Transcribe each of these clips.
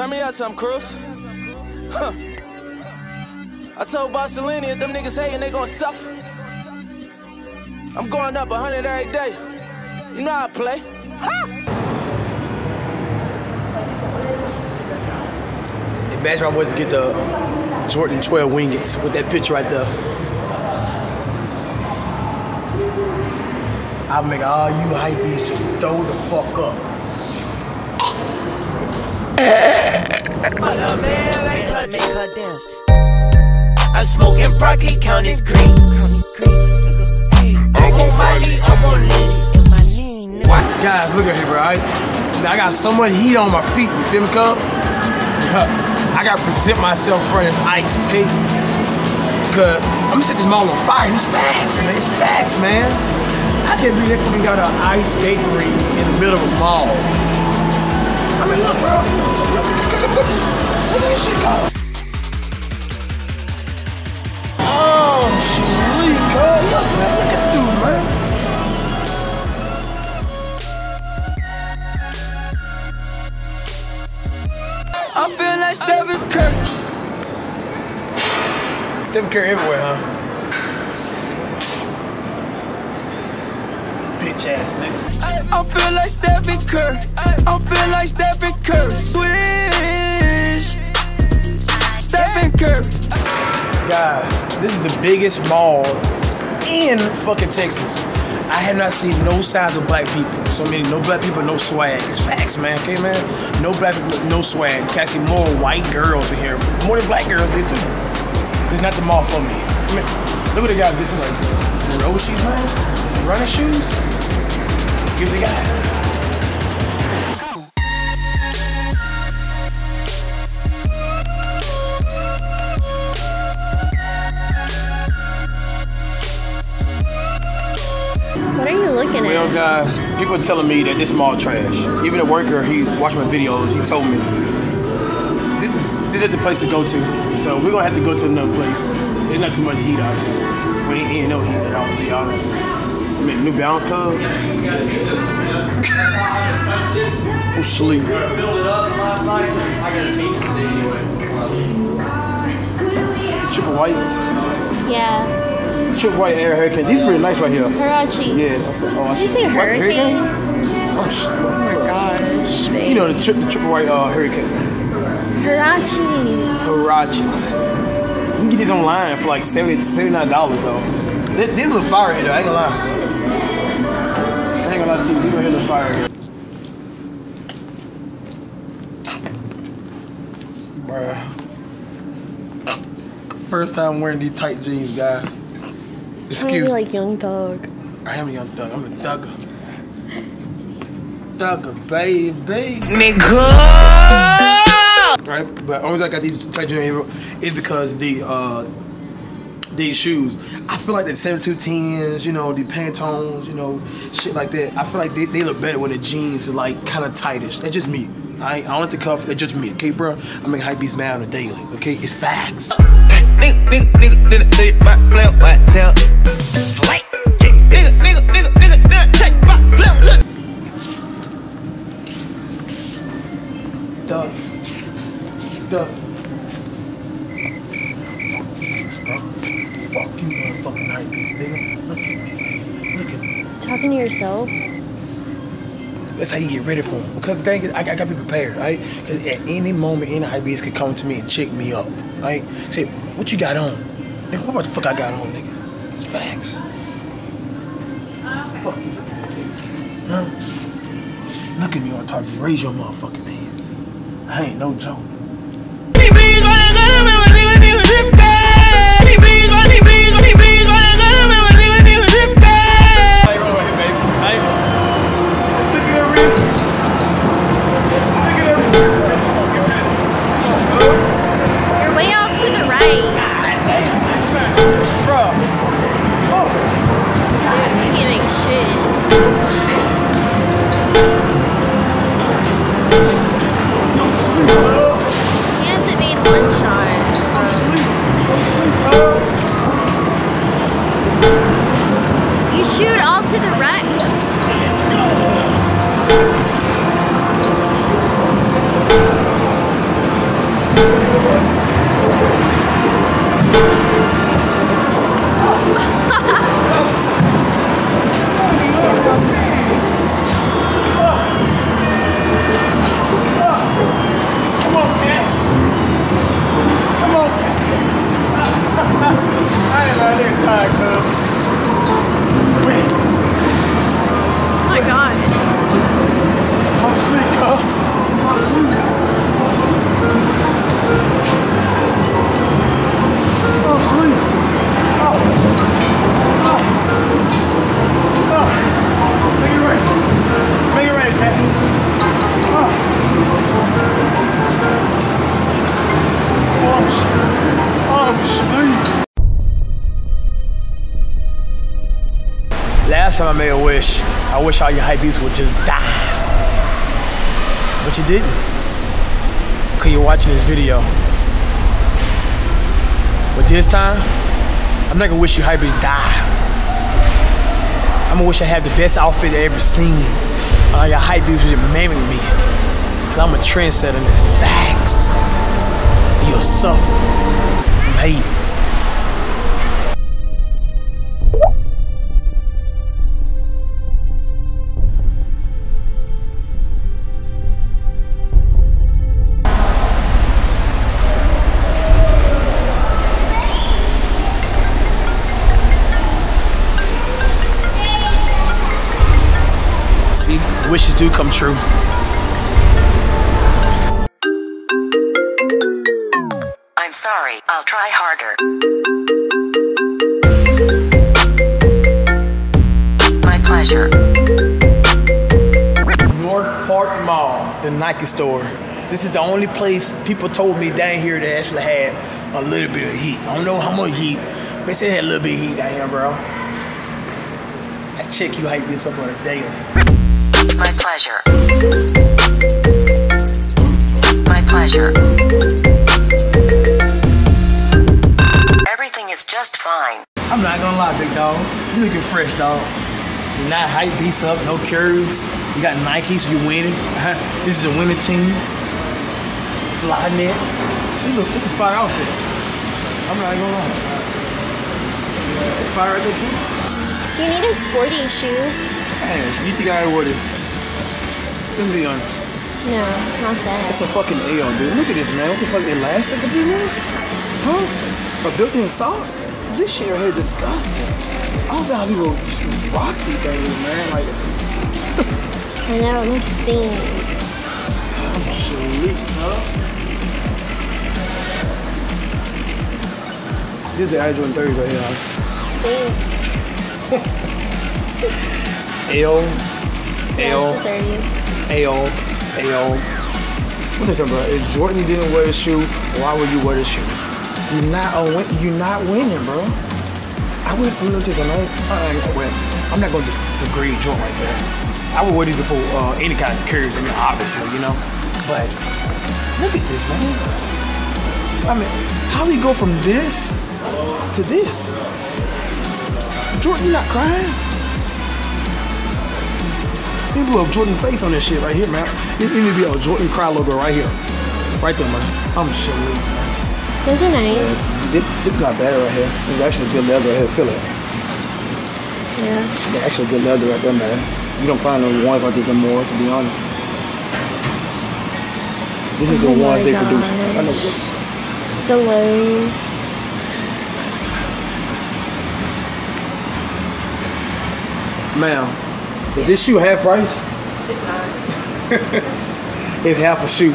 Turn me out something, Cruz. Huh. I told Barcelona if them niggas hating, they gon' suffer. I'm going up 100 every day. You know how I play. Huh. Imagine I was to get the Jordan 12 Wingets with that picture right there. I'll make all you hype beasts just throw the fuck up. I'm smoking broccoli, counting green. I'm on Molly, I'm on Lenny. Guys, look at here, bro. I got so much heat on my feet. You feel me, cub? I gotta present myself for this ice, okay? Cause I'm gonna set this mall on fire. And it's facts, man. It's facts, man. I can't believe if we got an ice skating rink in the middle of a mall. I mean, look, bro. Look at this shit go. Oh, shit, girl. Look, man. Look at the dude, man. I feel like Stephen Curry. Stephen Curry everywhere, huh? Bitch ass nigga. I feel like Stephen Curry. I feel like Stephen Curry. Swish. Stephen Curry. Guys, this is the biggest mall in fucking Texas. I have not seen no signs of black people. So many, no black people, no swag. It's facts, man. Okay, man? No black people, no swag. I see more white girls in here. More than black girls here, too. This is not the mall for me. I mean, look what they got this way. Roshi's, man. Running shoes. Give the guy. What are you looking at? Well, guys, people are telling me that this mall trash. Even a worker, he watched my videos. He told me this is the place to go to. So we're gonna have to go to another place. There's not too much heat out here. We ain't no heat at all, to be honest. I mean, New Balance clothes. Oh, sleep. Triple whites. Yeah. Triple white air hurricane. These are pretty nice right here. Hirachi. Yeah. Oh, did you say hurricane? Oh my gosh. Babe. You know the triple white hurricane. Hirachis. Hirachis. You can get these online for like $79 though. These look fire here though, I ain't gonna lie. I ain't gonna lie to you, these right here look fire here. Bruh. First time wearing these tight jeans, guys. Excuse me. You like Young Thug. I am a Young Thug, I'm a thugger. Thugger, baby. Nigga! Right, but only reason I got these tight jeans is because these shoes. I feel like the 7210s, you know, the Pantones, you know, shit like that. I feel like they look better when the jeans are like kind of tightish. That's just me. I don't like the cuff. That's just me, okay, bro? I make hypebeast mad on the daily, okay? It's facts. Fuck you, motherfucking hypebeast, nigga. Look at me, look at me. Talking to yourself? That's how you get ready for him. Because the thing is, I gotta be prepared, right? Because at any moment, any hypebeast could come to me and check me up, right? Say, what you got on? Nigga, what about the fuck I got on, nigga? It's facts. Fuck you, look at me, nigga. Huh? Look at me on top of you. Raise your motherfucking hand. I ain't no joke. time I made a wish, I wish all your hype beasts would just die. But you didn't, because you're watching this video. But this time, I'm not gonna wish you hype beasts die. I'm gonna wish I had the best outfit I ever seen. All your hype beasts would mimic me. Because I'm a trendsetter and it's facts. You'll suffer from hate. Wishes do come true. I'm sorry, I'll try harder. My pleasure. North Park Mall, the Nike store. This is the only place people told me down here that actually had a little bit of heat. I don't know how much heat, but they said it had a little bit of heat down here, bro. I check you hype this up on a daily. My pleasure. My pleasure. Everything is just fine. I'm not gonna lie, big dog. You looking fresh, dog. You're not hype beast up, no curves. You got Nikes, so you winning. This is a winning team. Fly net. Look, it's a fire outfit. I'm not gonna lie. It's fire right there too. You need a sporty shoe. Hey, you think I wore this? Let's be honest. No, it's not that. It's a fucking AO, dude. Look at this, man. What the fuck? Elastic of you, man? Huh? A built-in sock? This shit right here is disgusting. I don't know how people rock these things, man. Like, I know, these things. I'm sleep, huh? This is the Air Jordan 30s right here, huh? What is that, bro? If Jordan didn't wear the shoe, why would you wear the shoe? You're not winning, bro. I would wear this I'm not going to degrade Jordan right there. I would wear these before any kind of curves. I mean, obviously, you know. But look at this, man. I mean, how do we go from this to this? Jordan not crying. You blew a Jordan face on this shit right here, man. You need to be a Jordan cry logo right here. Right there, man. I'm shit, man. Those are nice. This got better right here. It's actually good leather right here. Feel it. Yeah. It's actually good leather right there, man. You don't find no ones like this anymore, to be honest. This is the ones they produce. I know. The low. Ma'am. Is this shoe half price? It's not. It's half a shoe.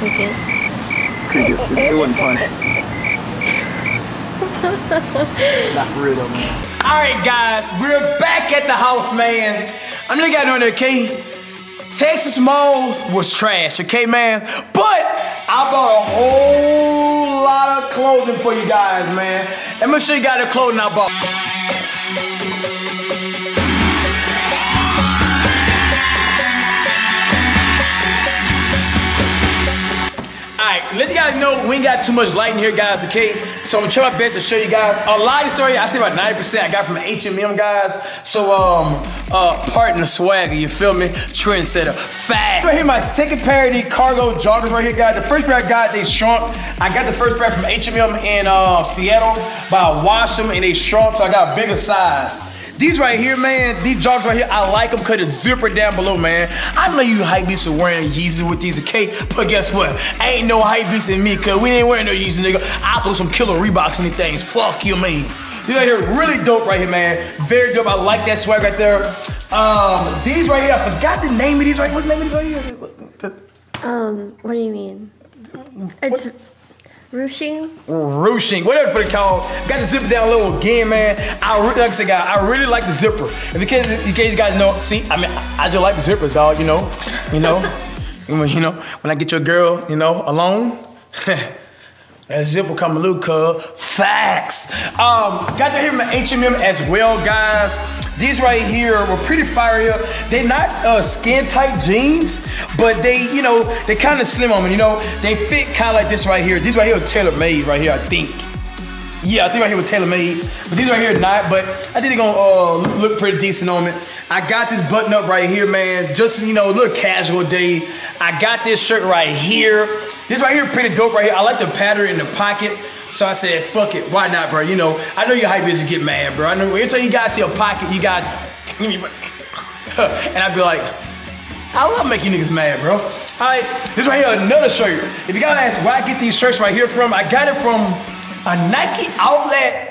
Crickets. It wasn't funny. Not for real though, man. Alright guys, we're back at the house, man. I'm gonna get on there, okay? Texas Malls was trash, okay, man? But I bought a whole lot of clothing for you guys, man. Let me show you guys the clothing I bought. Let you guys know we ain't got too much light in here, guys, okay? So I'm gonna try my best to show you guys a lot of story. I say about 90% I got from H&M, guys. So, partner swagger, you feel me? Trendsetter, fat. Right here, my second pair of these cargo joggers right here, guys. The first pair I got, they shrunk. I got the first pair from H&M in Seattle, but I washed them and they shrunk, so I got a bigger size. These right here, man, these joggers right here, I like them because it's zipper down below, man. I know you hype beasts are wearing Yeezys with these, okay? But guess what? I ain't no hype beast in me because we ain't wearing no Yeezys, nigga. I put some killer Reeboks in these things. Fuck you, man. These right here, really dope right here, man. Very dope. I like that swag right there. These right here, I forgot the name of these right here. What's the name of these right here? What do you mean? It's... Ruching, whatever it's called. Got the zipper down low again, man. Like I said, guys, I really like the zipper. In case you guys know, see, I mean, I just like the zippers, dog. You know, when I get your girl, you know, alone, That zip will come loose, cuz. Facts. Got to hear from H&M as well, guys. These right here were pretty fire. They're not skin tight jeans, but they, you know, they kind of slim on them. You know, they fit kind of like this right here. These right here are tailor made right here, I think. Yeah, I think right here was tailor made, but these right here are not. But I think they're gonna look pretty decent on it. I got this button up right here, man. Just, you know, a little casual day. I got this shirt right here. This right here pretty dope right here. I like the pattern in the pocket. So I said, fuck it, why not, bro? You know, I know your hype is you get mad, bro. I know every time you guys see a pocket, you guys and I'd be like, I love making niggas mad, bro. All right, this right here, another shirt. If you guys ask where I get these shirts right here from, I got it from a Nike outlet.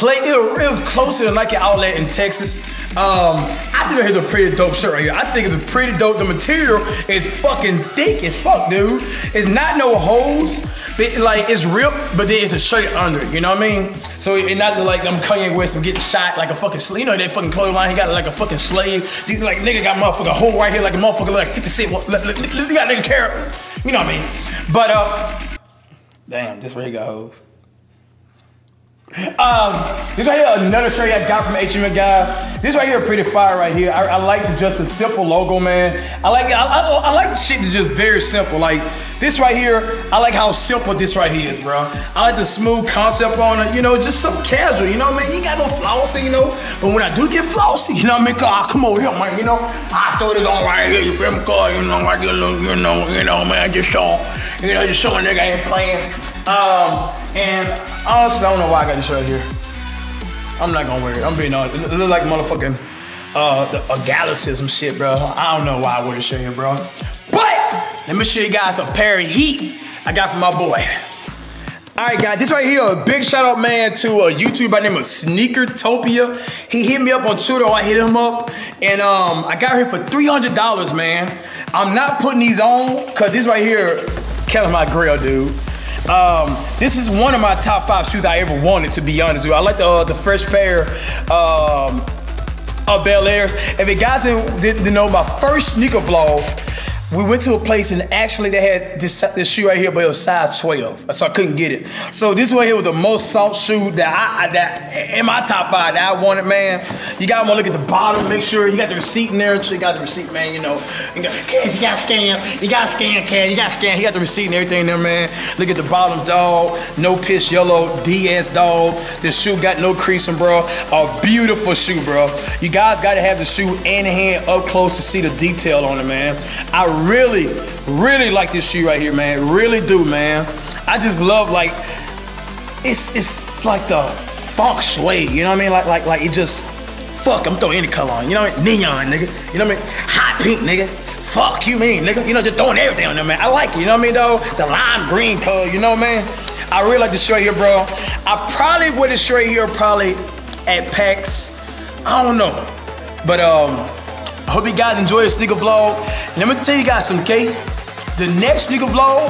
It was closer to Nike outlet in Texas. I think I here's a pretty dope shirt right here. I think it's a pretty dope. The material is fucking thick as fuck, dude. It's not no holes. It, like, it's ripped, but then it's a shirt under it. You know what I mean? So it not like them Kanye West from getting shot like a fucking slave. You know that fucking clothesline? He got like a fucking slave. These, like, nigga got motherfucking hole right here like a motherfucker like 50 Cent. He got nigga carrot. You know what I mean? But damn, this where he got hoes. This right here, another shirt I got from H&M, guys. This right here, pretty fire right here. I like just a simple logo, man. I like I like the shit that's just very simple. Like this right here, I like how simple this right here is, bro. I like the smooth concept on it, you know, just some casual, you know what I mean? You ain't got no flossing, you know, but when I do get flossy, you know what I mean? Come over here, man, you know, I throw this on right here, you know, like you know, man, just showing, you know, just showing nigga ain't playing. And honestly, I don't know why I got this shirt here. I'm not gonna wear it. I'm being honest. It looks like motherfucking a galaxy or some shit, bro. I don't know why I wear this shirt here, bro. But let me show you guys a pair of heat I got from my boy. All right, guys, this right here, a big shout out, man, to a YouTuber by the name of Sneakertopia. He hit me up on Twitter, I hit him up, and I got here for $300, man. I'm not putting these on, cause this right here killing my grill, dude. This is one of my top 5 shoes I ever wanted, to be honest with you. I like the fresh pair of Bel Airs. If you guys didn't know, my first sneaker vlog, we went to a place and actually they had this shoe right here, but it was size 12, so I couldn't get it. So this right here was the most soft shoe that in my top 5 that I wanted, man. You gotta wanna look at the bottom, make sure you got the receipt in there. You got the receipt, man, you know. You gotta scan, he got the receipt and everything there, man. Look at the bottoms, dog. No pitch yellow, DS, dog. This shoe got no creasing, bro. A beautiful shoe, bro. You guys gotta have the shoe in hand up close to see the detail on it, man. I really like this shoe right here, man. Really do, man. I just love, like, it's like the funk sway, you know what I mean? Like it just, fuck, I'm throwing any color on, you know what I mean? Neon, nigga, you know what I mean? Hot pink, nigga. Fuck you mean, nigga. You know, just throwing everything on there, man. I like it, you know what I mean, though? The lime green color, you know, man? I really like this shirt here, bro. I probably wear this shirt here probably at PAX. I don't know, but, I hope you guys enjoy the sneaker vlog. And I'm gonna tell you guys something, okay? The next sneaker vlog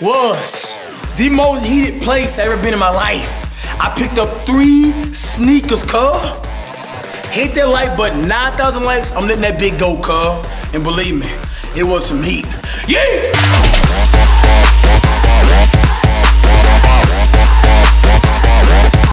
was the most heated place I've ever been in my life. I picked up 3 sneakers, cuz. Hit that like button, 9,000 likes, I'm letting that big go, cuz. And believe me, it was some heat. Yeah!